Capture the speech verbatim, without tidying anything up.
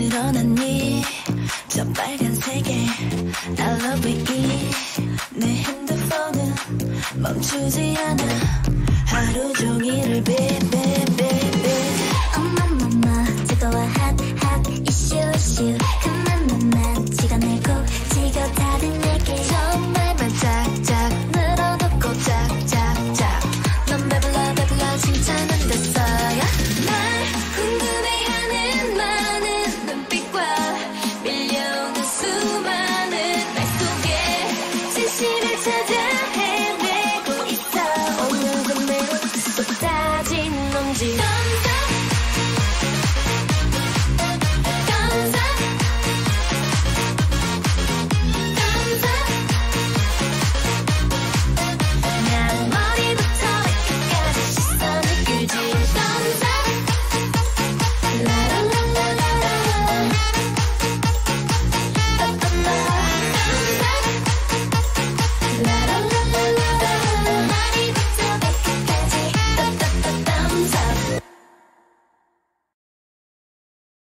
드러난 네 저 빨간 세계 I love it 내 핸드폰은 멈추지 않아 하루 종일을 babe babe babe babe Oh my mama 뜨거워 hot hot issue issue 그만 만만 찍어내고 찍어 다른 얘기 정말만 짝짝 늘어놓고 짝짝짝 넌 배불러 배불러 칭찬 안 됐어요 날 궁금해하는 많은 눈빛과 밀려오는 수많은 말 속에 진심을 찾아 헤매고 있어 오늘도 매우 쏟아진 놈지